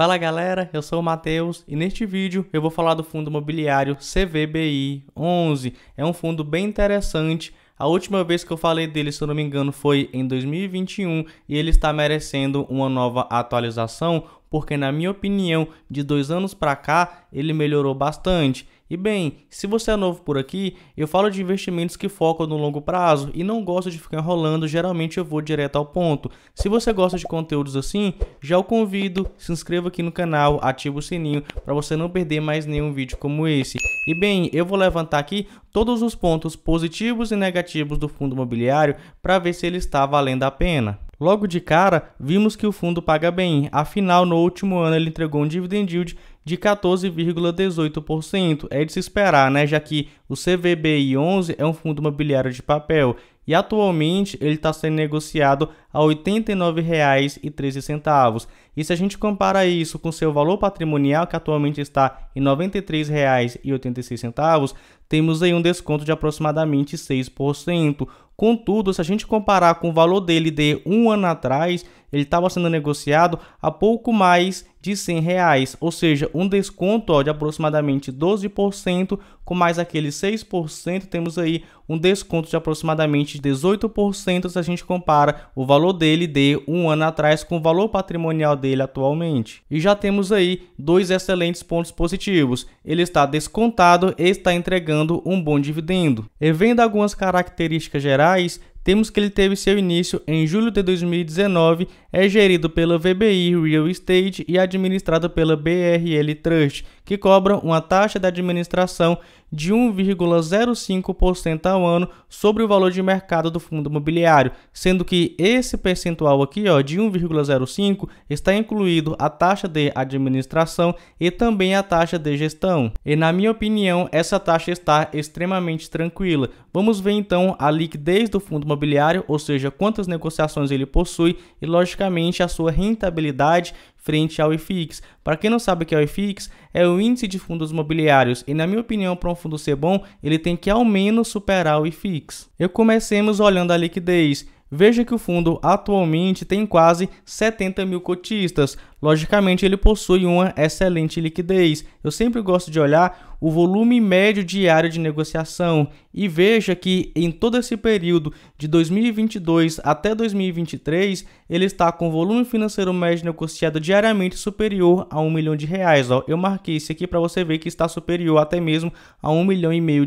Fala galera, eu sou o Matheus e neste vídeo eu vou falar do fundo imobiliário CVBI11. É um fundo bem interessante. A última vez que eu falei dele, se eu não me engano, foi em 2021 e ele está merecendo uma nova atualização porque, na minha opinião, de 2 anos para cá ele melhorou bastante. E bem, se você é novo por aqui, eu falo de investimentos que focam no longo prazo e não gosto de ficar enrolando, geralmente eu vou direto ao ponto. Se você gosta de conteúdos assim, já o convido, se inscreva aqui no canal, ativa o sininho para você não perder mais nenhum vídeo como esse. E bem, eu vou levantar aqui todos os pontos positivos e negativos do fundo imobiliário para ver se ele está valendo a pena. Logo de cara, vimos que o fundo paga bem, afinal no último ano ele entregou um dividend yield de 14,18%, é de se esperar, né? Já que o CVBI11 é um fundo imobiliário de papel e atualmente ele está sendo negociado a R$ 89,13. E se a gente compara isso com seu valor patrimonial, que atualmente está em R$ 93,86, temos aí um desconto de aproximadamente 6%. Contudo, se a gente comparar com o valor dele de um ano atrás, ele estava sendo negociado a pouco mais de R$ 100, ou seja, um desconto de aproximadamente 12%, com mais aqueles 6%, temos aí um desconto de aproximadamente 18% se a gente compara o valor dele de um ano atrás com o valor patrimonial dele atualmente. E já temos aí dois excelentes pontos positivos. Ele está descontado e está entregando um bom dividendo. E vendo algumas características gerais, temos que ele teve seu início em julho de 2019, é gerido pela VBI Real Estate e administrado pela BRL Trust, que cobra uma taxa de administração de 1,05% ao ano sobre o valor de mercado do fundo imobiliário, sendo que esse percentual aqui, ó, de 1,05 está incluído a taxa de administração e também a taxa de gestão. E na minha opinião, essa taxa está extremamente tranquila. Vamos ver então a liquidez do fundo imobiliário, ou seja, quantas negociações ele possui e logicamente a sua rentabilidade frente ao IFIX. Para quem não sabe o que é o IFIX, é o índice de fundos imobiliários e, na minha opinião, para um fundo ser bom, ele tem que ao menos superar o IFIX. Eu comecemos olhando a liquidez. Veja que o fundo atualmente tem quase 70 mil cotistas. Logicamente, ele possui uma excelente liquidez. Eu sempre gosto de olhar o volume médio diário de negociação. E veja que em todo esse período de 2022 até 2023, ele está com volume financeiro médio negociado diariamente superior a R$ 1 milhão. Ó, eu marquei isso aqui para você ver que está superior até mesmo a R$ 1,5 milhão.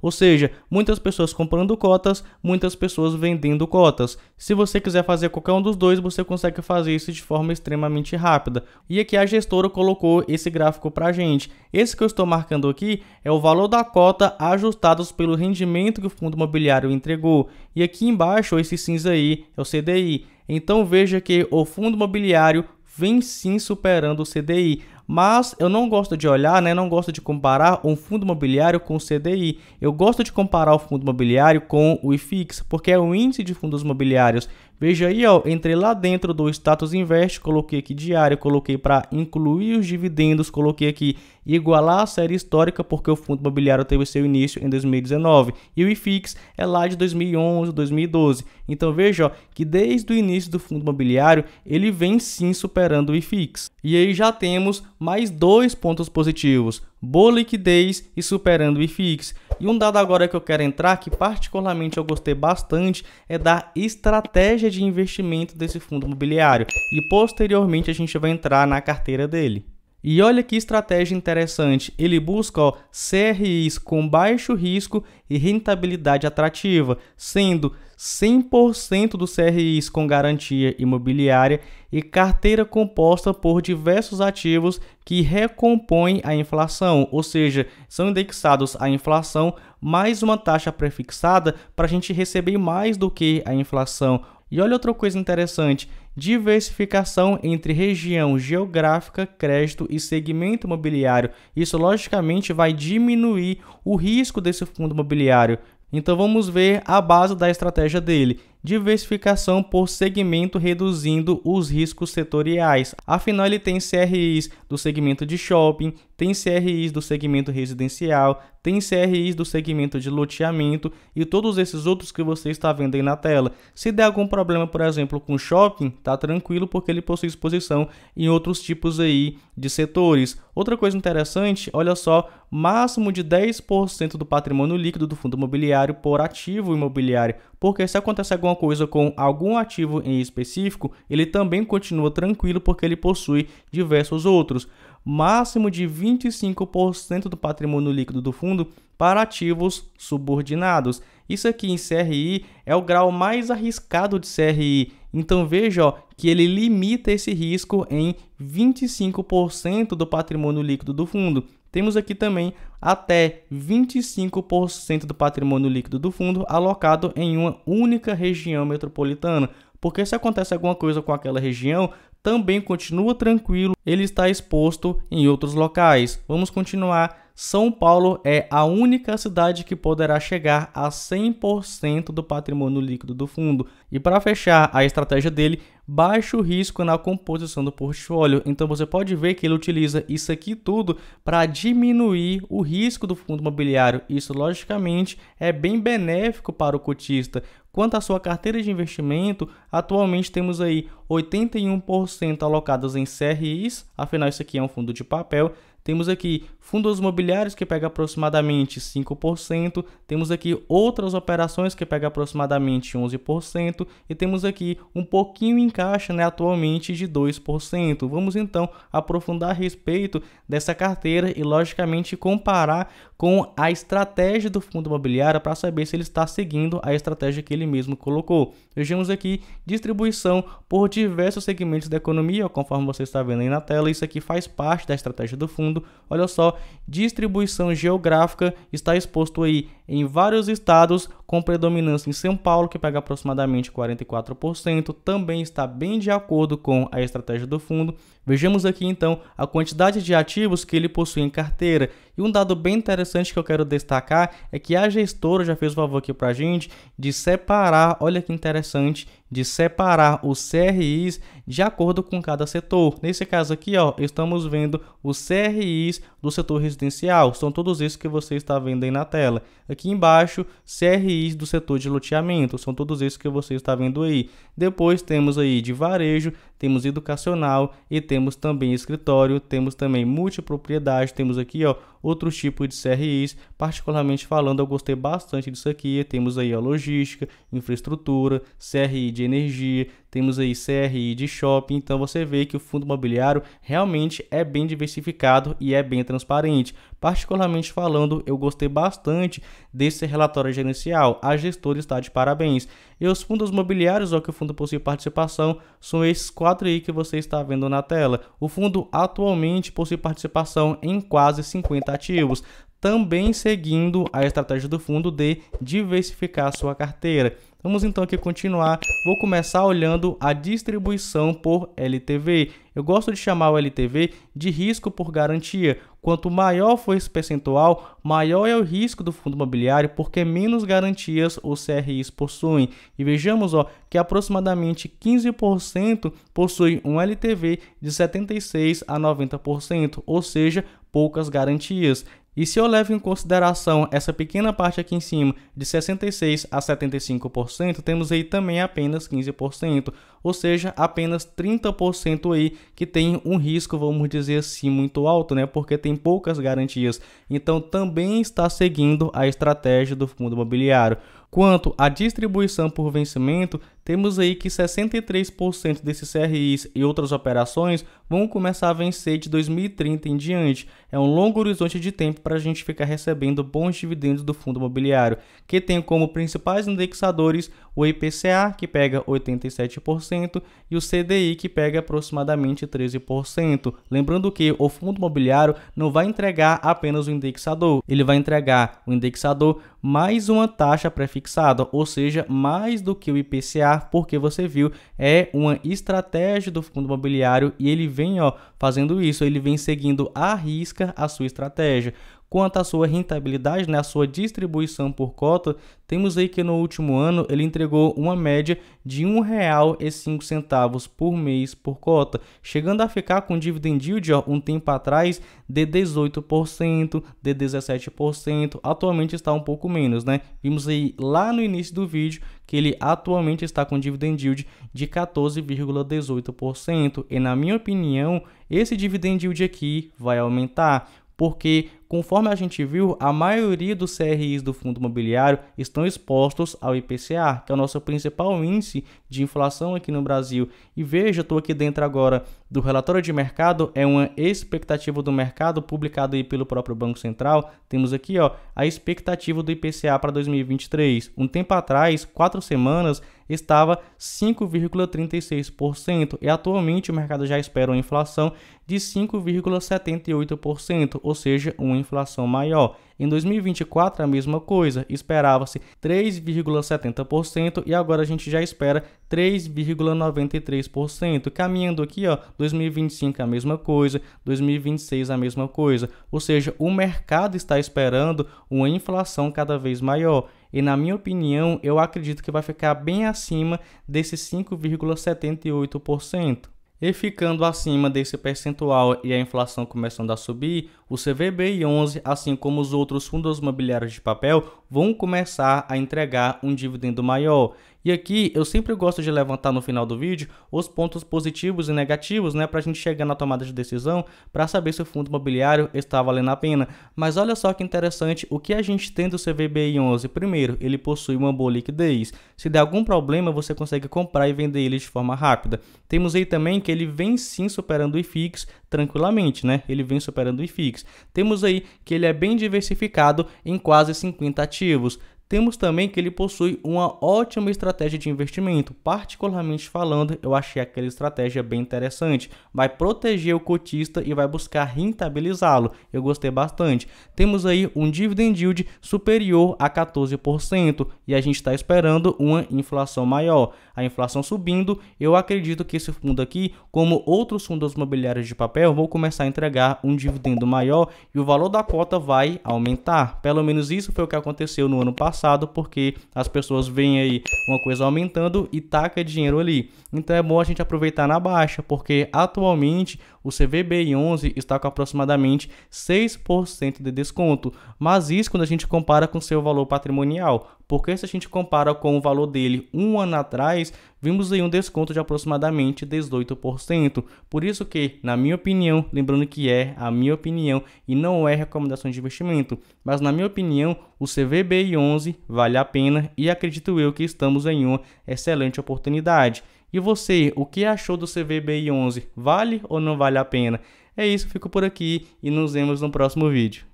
Ou seja, muitas pessoas comprando cotas, muitas pessoas vendendo cotas. Se você quiser fazer qualquer um dos dois, você consegue fazer isso de forma extremamente rápida. E aqui a gestora colocou esse gráfico para a gente. Esse que eu estou marcando aqui é o valor da cota ajustados pelo rendimento que o fundo imobiliário entregou. E aqui embaixo, esse cinza aí, é o CDI. Então veja que o fundo imobiliário vem sim superando o CDI. Mas eu não gosto de olhar, né? Não gosto de comparar um fundo imobiliário com o CDI. Eu gosto de comparar o fundo imobiliário com o IFIX, porque é o índice de fundos imobiliários. Veja aí, ó, entrei lá dentro do Status Invest, coloquei aqui diário, coloquei para incluir os dividendos, coloquei aqui igualar a série histórica, porque o fundo imobiliário teve seu início em 2019 e o IFIX é lá de 2011, 2012. Então veja, ó, que desde o início do fundo imobiliário ele vem sim superando o IFIX. E aí já temos mais dois pontos positivos: boa liquidez e superando o IFIX. E um dado agora que eu quero entrar, que particularmente eu gostei bastante, é da estratégia de investimento desse fundo imobiliário. E posteriormente a gente vai entrar na carteira dele. E olha que estratégia interessante, ele busca, ó, CRIs com baixo risco e rentabilidade atrativa, sendo 100% dos CRIs com garantia imobiliária e carteira composta por diversos ativos que recompõem a inflação, ou seja, são indexados à inflação mais uma taxa prefixada para a gente receber mais do que a inflação. E olha outra coisa interessante, diversificação entre região geográfica, crédito e segmento imobiliário. Isso logicamente vai diminuir o risco desse fundo imobiliário. Então vamos ver a base da estratégia dele. diversificação por segmento reduzindo os riscos setoriais. Afinal, ele tem CRIs do segmento de shopping, tem CRIs do segmento residencial, tem CRIs do segmento de loteamento e todos esses outros que você está vendo aí na tela. Se der algum problema, por exemplo, com shopping, tá tranquilo porque ele possui exposição em outros tipos aí de setores. Outra coisa interessante, olha só, máximo de 10% do patrimônio líquido do fundo imobiliário por ativo imobiliário, porque se acontecer alguma coisa com algum ativo em específico, ele também continua tranquilo porque ele possui diversos outros. Máximo de 25% do patrimônio líquido do fundo para ativos subordinados. Isso aqui em CRI é o grau mais arriscado de CRI, então veja que ele limita esse risco em 25% do patrimônio líquido do fundo. Temos aqui também até 25% do patrimônio líquido do fundo alocado em uma única região metropolitana, porque se acontece alguma coisa com aquela região, também continua tranquilo, ele está exposto em outros locais. Vamos continuar. São Paulo é a única cidade que poderá chegar a 100% do patrimônio líquido do fundo. E para fechar a estratégia dele, baixo risco na composição do portfólio. Então você pode ver que ele utiliza isso aqui tudo para diminuir o risco do fundo imobiliário. Isso, logicamente, é bem benéfico para o cotista. Quanto à sua carteira de investimento, atualmente temos aí 81% alocados em CRIs, afinal isso aqui é um fundo de papel. Temos aqui fundos imobiliários que pega aproximadamente 5%, temos aqui outras operações que pega aproximadamente 11% e temos aqui um pouquinho em caixa, né, atualmente de 2%. Vamos então aprofundar a respeito dessa carteira e logicamente comparar com a estratégia do fundo imobiliário para saber se ele está seguindo a estratégia que ele mesmo colocou. Vejamos aqui distribuição por diversos segmentos da economia, conforme você está vendo aí na tela, isso aqui faz parte da estratégia do fundo. Olha só, distribuição geográfica está exposto aí em vários estados, com predominância em São Paulo, que pega aproximadamente 44%, também está bem de acordo com a estratégia do fundo. Vejamos aqui então a quantidade de ativos que ele possui em carteira. E um dado bem interessante que eu quero destacar é que a gestora já fez o favor aqui para a gente de separar, olha que interessante, de separar os CRIs de acordo com cada setor. Nesse caso aqui, ó, estamos vendo os CRIs do setor residencial, são todos esses que você está vendo aí na tela. Aqui embaixo, CRIs do setor de loteamento, são todos esses que você está vendo aí. Depois temos aí de varejo, temos educacional e temos também escritório, temos também multipropriedade, temos aqui, ó, outros tipos de CRIs. Particularmente falando, eu gostei bastante disso aqui. Temos aí a logística, infraestrutura, CRI de energia, temos aí CRI de shopping. Então você vê que o fundo imobiliário realmente é bem diversificado e é bem transparente. Particularmente falando, eu gostei bastante desse relatório gerencial. A gestora está de parabéns. E os fundos imobiliários, ó, que o fundo possui participação, são esses 4 aí que você está vendo na tela. O fundo atualmente possui participação em quase 50 ativos, também seguindo a estratégia do fundo de diversificar sua carteira. Vamos então aqui continuar. Vou começar olhando a distribuição por LTV. Eu gosto de chamar o LTV de risco por garantia. Quanto maior for esse percentual, maior é o risco do fundo imobiliário, porque menos garantias os CRIs possuem. E vejamos, ó, que aproximadamente 15% possui um LTV de 76% a 90%, ou seja, poucas garantias. E se eu levo em consideração essa pequena parte aqui em cima de 66% a 75%, temos aí também apenas 15%, ou seja, apenas 30% aí que tem um risco, vamos dizer assim, muito alto, né? Porque tem poucas garantias. Então também está seguindo a estratégia do fundo imobiliário. Quanto à distribuição por vencimento, temos aí que 63% desses CRIs e outras operações vão começar a vencer de 2030 em diante. É um longo horizonte de tempo para a gente ficar recebendo bons dividendos do fundo imobiliário, que tem como principais indexadores o IPCA, que pega 87%, e o CDI, que pega aproximadamente 13%. Lembrando que o fundo imobiliário não vai entregar apenas o indexador, ele vai entregar o indexador mais uma taxa pré-fixada, ou seja, mais do que o IPCA, porque você viu, é uma estratégia do fundo imobiliário e ele vem, ó, fazendo isso, ele vem seguindo à risca a sua estratégia. Quanto à sua rentabilidade, né, a sua distribuição por cota, temos aí que no último ano ele entregou uma média de R$ 1,05 por mês por cota, chegando a ficar com dividend yield ó, um tempo atrás de 18%, de 17%, atualmente está um pouco menos, né? Vimos aí lá no início do vídeo que ele atualmente está com dividend yield de 14,18% e, na minha opinião, esse dividend yield aqui vai aumentar, porque conforme a gente viu, a maioria dos CRIs do fundo imobiliário estão expostos ao IPCA, que é o nosso principal índice de inflação aqui no Brasil. E veja, estou aqui dentro agora do relatório de mercado, é uma expectativa do mercado publicado aí pelo próprio Banco Central. Temos aqui ó, a expectativa do IPCA para 2023. Um tempo atrás, 4 semanas, estava 5,36% e atualmente o mercado já espera uma inflação de 5,78%, ou seja, uma inflação maior. Em 2024, a mesma coisa, esperava-se 3,70% e agora a gente já espera 3,93%. Caminhando aqui, ó, 2025 a mesma coisa, 2026 a mesma coisa, ou seja, o mercado está esperando uma inflação cada vez maior. E na minha opinião, eu acredito que vai ficar bem acima desse 5,78%. E ficando acima desse percentual e a inflação começando a subir, o CVBI11, assim como os outros fundos imobiliários de papel, vão começar a entregar um dividendo maior. E aqui eu sempre gosto de levantar no final do vídeo os pontos positivos e negativos, né, para a gente chegar na tomada de decisão para saber se o fundo imobiliário está valendo a pena. Mas olha só que interessante o que a gente tem do CVBI11. Primeiro, ele possui uma boa liquidez. Se der algum problema, você consegue comprar e vender ele de forma rápida. Temos aí também que ele vem sim superando o IFIX tranquilamente, né? Ele vem superando o IFIX. Temos aí que ele é bem diversificado em quase 50 ativos. Temos também que ele possui uma ótima estratégia de investimento. Particularmente falando, eu achei aquela estratégia bem interessante. Vai proteger o cotista e vai buscar rentabilizá-lo. Eu gostei bastante. Temos aí um dividend yield superior a 14% e a gente está esperando uma inflação maior. A inflação subindo, eu acredito que esse fundo aqui, como outros fundos imobiliários de papel, vão começar a entregar um dividendo maior e o valor da cota vai aumentar. Pelo menos isso foi o que aconteceu no ano passado, porque as pessoas veem aí uma coisa aumentando e taca dinheiro ali. Então é bom a gente aproveitar na baixa, porque atualmente o CVBI11 está com aproximadamente 6% de desconto, mas isso quando a gente compara com seu valor patrimonial, porque se a gente compara com o valor dele um ano atrás, vimos aí um desconto de aproximadamente 18%. Por isso que, na minha opinião, lembrando que é a minha opinião e não é recomendação de investimento, mas na minha opinião, o CVBI11 vale a pena e acredito eu que estamos em uma excelente oportunidade. E você, o que achou do CVBI11? Vale ou não vale a pena? É isso, fico por aqui e nos vemos no próximo vídeo.